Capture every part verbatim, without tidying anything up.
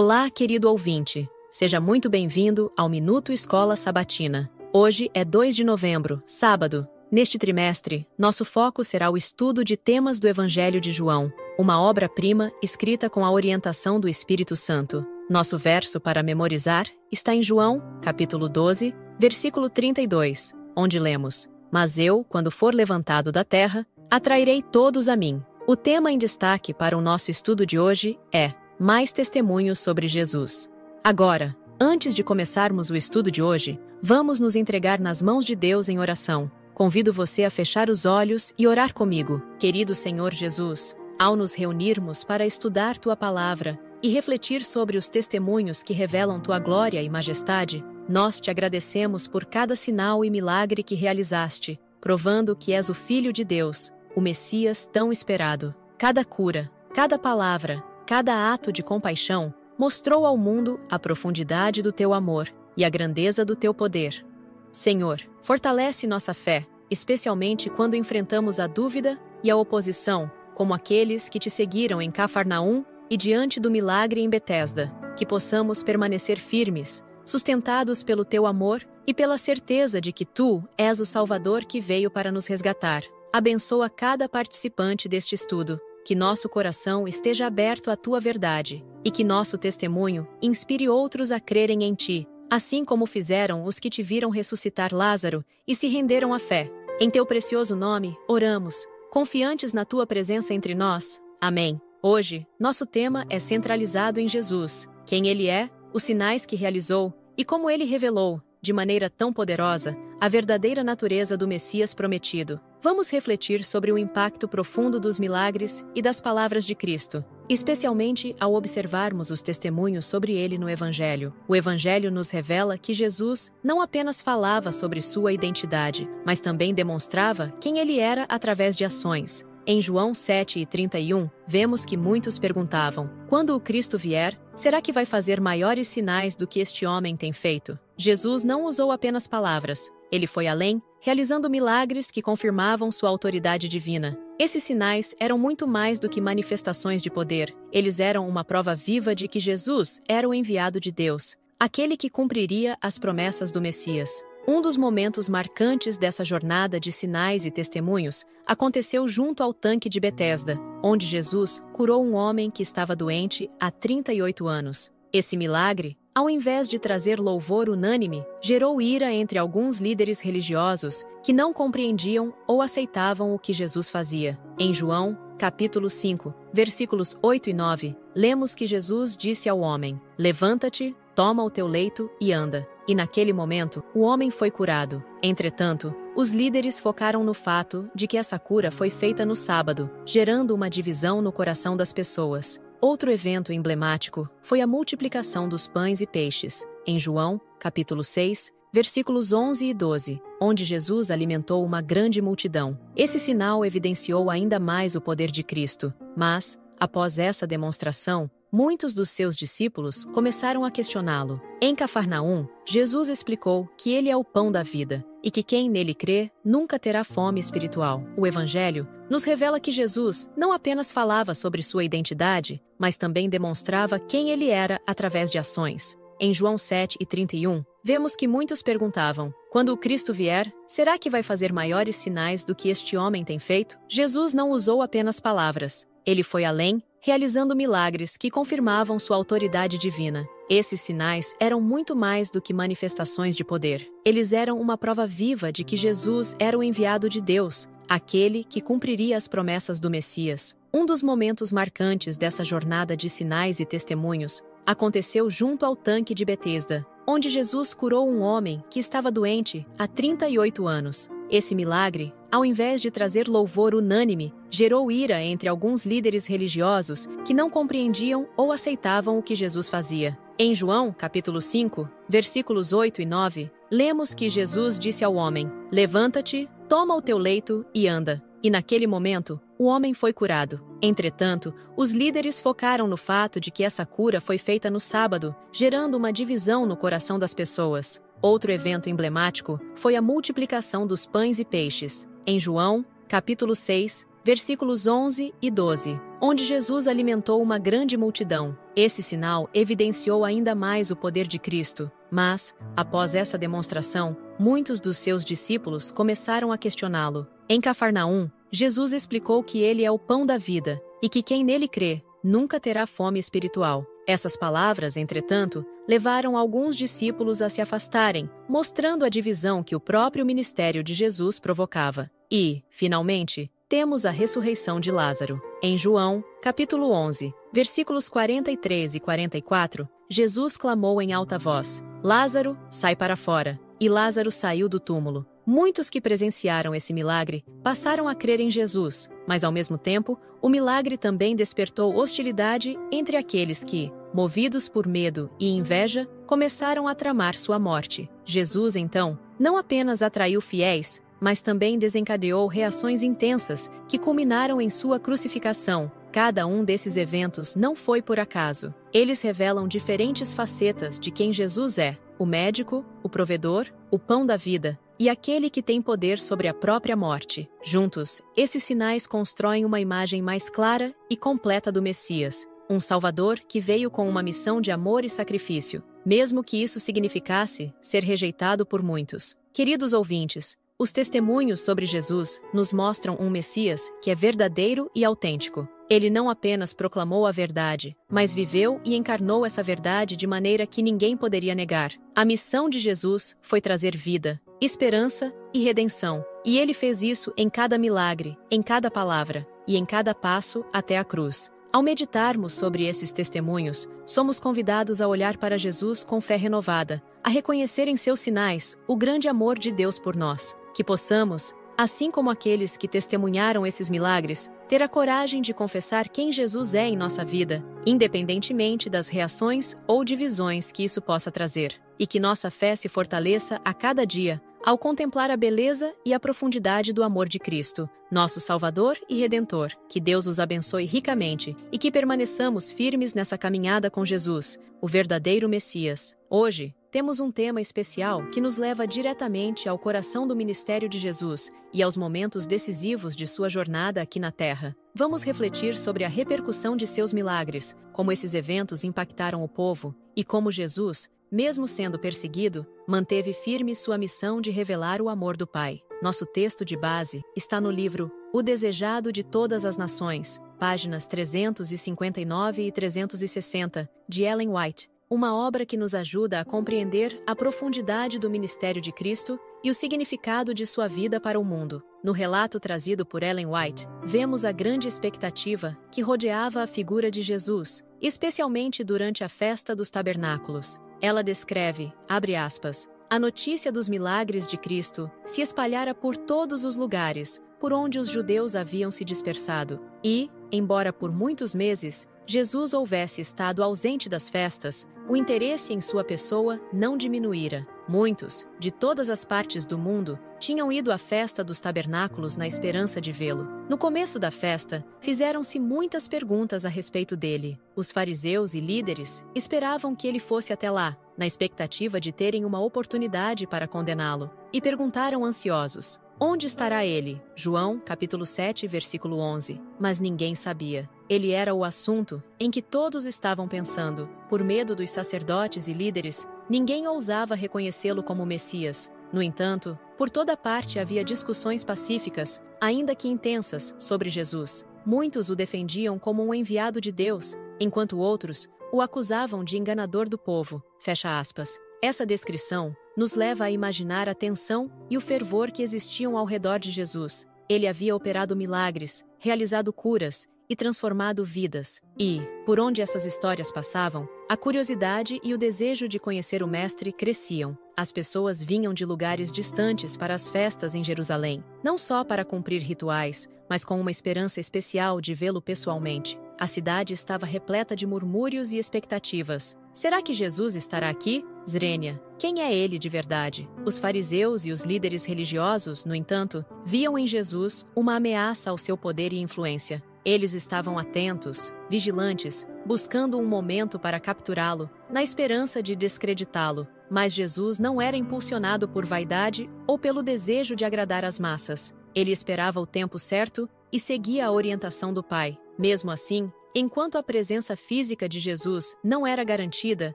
Olá, querido ouvinte. Seja muito bem-vindo ao Minuto Escola Sabatina. Hoje é dois de novembro, sábado. Neste trimestre, nosso foco será o estudo de temas do Evangelho de João, uma obra-prima escrita com a orientação do Espírito Santo. Nosso verso para memorizar está em João, capítulo doze, versículo trinta e dois, onde lemos: "Mas eu, quando for levantado da terra, atrairei todos a mim." O tema em destaque para o nosso estudo de hoje é Mais Testemunhos sobre Jesus. Agora, antes de começarmos o estudo de hoje, vamos nos entregar nas mãos de Deus em oração. Convido você a fechar os olhos e orar comigo. Querido Senhor Jesus, ao nos reunirmos para estudar Tua Palavra e refletir sobre os testemunhos que revelam Tua glória e majestade, nós Te agradecemos por cada sinal e milagre que realizaste, provando que és o Filho de Deus, o Messias tão esperado. Cada cura, cada palavra, cada ato de compaixão mostrou ao mundo a profundidade do Teu amor e a grandeza do Teu poder. Senhor, fortalece nossa fé, especialmente quando enfrentamos a dúvida e a oposição, como aqueles que te seguiram em Cafarnaum e diante do milagre em Betesda, que possamos permanecer firmes, sustentados pelo Teu amor e pela certeza de que Tu és o Salvador que veio para nos resgatar. Abençoa cada participante deste estudo, que nosso coração esteja aberto à Tua verdade e que nosso testemunho inspire outros a crerem em Ti, assim como fizeram os que te viram ressuscitar Lázaro e se renderam à fé. Em Teu precioso nome, oramos, confiantes na Tua presença entre nós. Amém. Hoje, nosso tema é centralizado em Jesus, quem Ele é, os sinais que realizou e como Ele revelou, de maneira tão poderosa, a verdadeira natureza do Messias prometido. Vamos refletir sobre o impacto profundo dos milagres e das palavras de Cristo, especialmente ao observarmos os testemunhos sobre Ele no Evangelho. O Evangelho nos revela que Jesus não apenas falava sobre sua identidade, mas também demonstrava quem Ele era através de ações. Em João sete e trinta e um, vemos que muitos perguntavam: "Quando o Cristo vier, será que vai fazer maiores sinais do que este homem tem feito?" Jesus não usou apenas palavras. Ele foi além, realizando milagres que confirmavam sua autoridade divina. Esses sinais eram muito mais do que manifestações de poder. Eles eram uma prova viva de que Jesus era o enviado de Deus, aquele que cumpriria as promessas do Messias. Um dos momentos marcantes dessa jornada de sinais e testemunhos aconteceu junto ao tanque de Betesda, onde Jesus curou um homem que estava doente há trinta e oito anos. Esse milagre, ao invés de trazer louvor unânime, gerou ira entre alguns líderes religiosos que não compreendiam ou aceitavam o que Jesus fazia. Em João, capítulo cinco, versículos oito e nove, lemos que Jesus disse ao homem: "Levanta-te, toma o teu leito e anda." E naquele momento, o homem foi curado. Entretanto, os líderes focaram no fato de que essa cura foi feita no sábado, gerando uma divisão no coração das pessoas. Outro evento emblemático foi a multiplicação dos pães e peixes, em João, capítulo seis, versículos onze e doze, onde Jesus alimentou uma grande multidão. Esse sinal evidenciou ainda mais o poder de Cristo, mas, após essa demonstração, muitos dos seus discípulos começaram a questioná-lo. Em Cafarnaum, Jesus explicou que Ele é o pão da vida e que quem nele crê nunca terá fome espiritual. O Evangelho nos revela que Jesus não apenas falava sobre sua identidade, mas também demonstrava quem Ele era através de ações. Em João sete e trinta e um, vemos que muitos perguntavam: "Quando o Cristo vier, será que vai fazer maiores sinais do que este homem tem feito?" Jesus não usou apenas palavras. Ele foi além, realizando milagres que confirmavam sua autoridade divina. Esses sinais eram muito mais do que manifestações de poder. Eles eram uma prova viva de que Jesus era o enviado de Deus, aquele que cumpriria as promessas do Messias. Um dos momentos marcantes dessa jornada de sinais e testemunhos aconteceu junto ao tanque de Betesda, onde Jesus curou um homem que estava doente há trinta e oito anos. Esse milagre, ao invés de trazer louvor unânime, gerou ira entre alguns líderes religiosos que não compreendiam ou aceitavam o que Jesus fazia. Em João, capítulo cinco, versículos oito e nove, lemos que Jesus disse ao homem: "Levanta-te, toma o teu leito e anda." E naquele momento, o homem foi curado. Entretanto, os líderes focaram no fato de que essa cura foi feita no sábado, gerando uma divisão no coração das pessoas. Outro evento emblemático foi a multiplicação dos pães e peixes. Em João, capítulo seis, versículos onze e doze, onde Jesus alimentou uma grande multidão. Esse sinal evidenciou ainda mais o poder de Cristo, mas, após essa demonstração, muitos dos seus discípulos começaram a questioná-lo. Em Cafarnaum, Jesus explicou que ele é o pão da vida e que quem nele crê nunca terá fome espiritual. Essas palavras, entretanto, levaram alguns discípulos a se afastarem, mostrando a divisão que o próprio ministério de Jesus provocava. E, finalmente, temos a ressurreição de Lázaro. Em João, capítulo onze, versículos quarenta e três e quarenta e quatro, Jesus clamou em alta voz: "Lázaro, sai para fora!" E Lázaro saiu do túmulo. Muitos que presenciaram esse milagre passaram a crer em Jesus, mas ao mesmo tempo, o milagre também despertou hostilidade entre aqueles que, movidos por medo e inveja, começaram a tramar sua morte. Jesus, então, não apenas atraiu fiéis, mas também desencadeou reações intensas que culminaram em sua crucificação. Cada um desses eventos não foi por acaso. Eles revelam diferentes facetas de quem Jesus é: o médico, o provedor, o pão da vida e aquele que tem poder sobre a própria morte. Juntos, esses sinais constroem uma imagem mais clara e completa do Messias, um Salvador que veio com uma missão de amor e sacrifício, mesmo que isso significasse ser rejeitado por muitos. Queridos ouvintes, os testemunhos sobre Jesus nos mostram um Messias que é verdadeiro e autêntico. Ele não apenas proclamou a verdade, mas viveu e encarnou essa verdade de maneira que ninguém poderia negar. A missão de Jesus foi trazer vida, esperança e redenção, e ele fez isso em cada milagre, em cada palavra e em cada passo até a cruz. Ao meditarmos sobre esses testemunhos, somos convidados a olhar para Jesus com fé renovada, a reconhecer em seus sinais o grande amor de Deus por nós, que possamos, assim como aqueles que testemunharam esses milagres, ter a coragem de confessar quem Jesus é em nossa vida, independentemente das reações ou divisões que isso possa trazer, e que nossa fé se fortaleça a cada dia, ao contemplar a beleza e a profundidade do amor de Cristo, nosso Salvador e Redentor. Que Deus os abençoe ricamente e que permaneçamos firmes nessa caminhada com Jesus, o verdadeiro Messias. Hoje, temos um tema especial que nos leva diretamente ao coração do ministério de Jesus e aos momentos decisivos de sua jornada aqui na Terra. Vamos refletir sobre a repercussão de seus milagres, como esses eventos impactaram o povo e como Jesus, mesmo sendo perseguido, manteve firme sua missão de revelar o amor do Pai. Nosso texto de base está no livro O Desejado de Todas as Nações, páginas trezentos e cinquenta e nove e trezentos e sessenta, de Ellen White, uma obra que nos ajuda a compreender a profundidade do ministério de Cristo e o significado de sua vida para o mundo. No relato trazido por Ellen White, vemos a grande expectativa que rodeava a figura de Jesus, especialmente durante a festa dos tabernáculos. Ela descreve, abre aspas, "a notícia dos milagres de Cristo se espalhara por todos os lugares por onde os judeus haviam se dispersado. E, embora por muitos meses Jesus houvesse estado ausente das festas, o interesse em sua pessoa não diminuíra. Muitos, de todas as partes do mundo, tinham ido à festa dos tabernáculos na esperança de vê-lo. No começo da festa, fizeram-se muitas perguntas a respeito dele. Os fariseus e líderes esperavam que ele fosse até lá, na expectativa de terem uma oportunidade para condená-lo, e perguntaram ansiosos: onde estará ele?" João, capítulo sete, versículo onze. Mas ninguém sabia. Ele era o assunto em que todos estavam pensando. Por medo dos sacerdotes e líderes, ninguém ousava reconhecê-lo como Messias. No entanto, por toda parte havia discussões pacíficas, ainda que intensas, sobre Jesus. Muitos o defendiam como um enviado de Deus, enquanto outros o acusavam de enganador do povo. Fecha aspas. Essa descrição nos leva a imaginar a tensão e o fervor que existiam ao redor de Jesus. Ele havia operado milagres, realizado curas e transformado vidas. E, por onde essas histórias passavam, a curiosidade e o desejo de conhecer o Mestre cresciam. As pessoas vinham de lugares distantes para as festas em Jerusalém, não só para cumprir rituais, mas com uma esperança especial de vê-lo pessoalmente. A cidade estava repleta de murmúrios e expectativas. Será que Jesus estará aqui? Zrênia, quem é ele de verdade? Os fariseus e os líderes religiosos, no entanto, viam em Jesus uma ameaça ao seu poder e influência. Eles estavam atentos, vigilantes, buscando um momento para capturá-lo, na esperança de descreditá-lo. Mas Jesus não era impulsionado por vaidade ou pelo desejo de agradar as massas. Ele esperava o tempo certo e seguia a orientação do Pai. Mesmo assim, enquanto a presença física de Jesus não era garantida,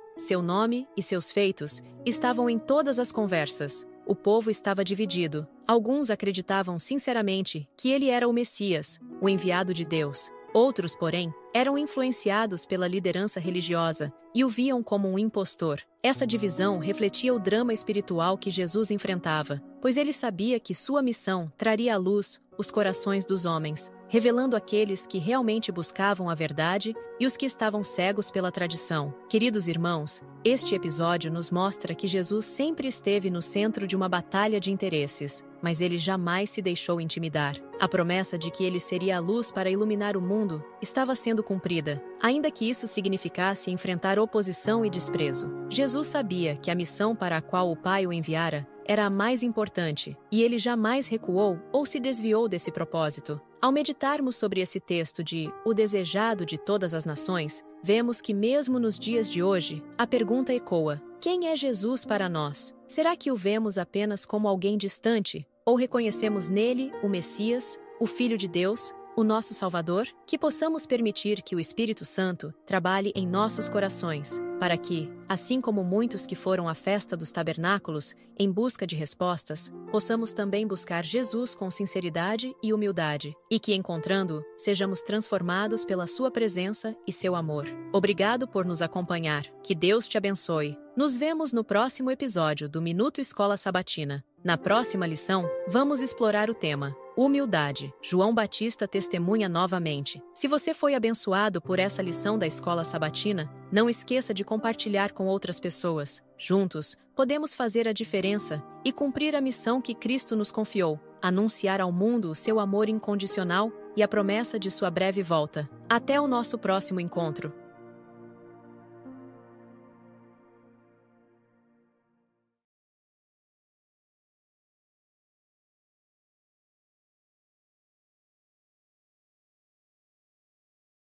seu nome e seus feitos estavam em todas as conversas. O povo estava dividido. Alguns acreditavam sinceramente que ele era o Messias, o enviado de Deus. Outros, porém, eram influenciados pela liderança religiosa e o viam como um impostor. Essa divisão refletia o drama espiritual que Jesus enfrentava, pois ele sabia que sua missão traria à luz os corações dos homens, revelando aqueles que realmente buscavam a verdade e os que estavam cegos pela tradição. Queridos irmãos, este episódio nos mostra que Jesus sempre esteve no centro de uma batalha de interesses, mas ele jamais se deixou intimidar. A promessa de que ele seria a luz para iluminar o mundo estava sendo cumprida, ainda que isso significasse enfrentar oposição e desprezo. Jesus sabia que a missão para a qual o Pai o enviara era a mais importante, e ele jamais recuou ou se desviou desse propósito. Ao meditarmos sobre esse texto de O Desejado de Todas as Nações, vemos que mesmo nos dias de hoje, a pergunta ecoa: quem é Jesus para nós? Será que o vemos apenas como alguém distante? Ou reconhecemos nele o Messias, o Filho de Deus, o nosso Salvador? Que possamos permitir que o Espírito Santo trabalhe em nossos corações, para que, assim como muitos que foram à festa dos tabernáculos em busca de respostas, possamos também buscar Jesus com sinceridade e humildade, e que, encontrando-o, sejamos transformados pela sua presença e seu amor. Obrigado por nos acompanhar. Que Deus te abençoe. Nos vemos no próximo episódio do Minuto Escola Sabatina. Na próxima lição, vamos explorar o tema Humildade. João Batista testemunha novamente. Se você foi abençoado por essa lição da Escola Sabatina, não esqueça de compartilhar com outras pessoas. Juntos, podemos fazer a diferença e cumprir a missão que Cristo nos confiou: anunciar ao mundo o seu amor incondicional e a promessa de sua breve volta. Até o nosso próximo encontro!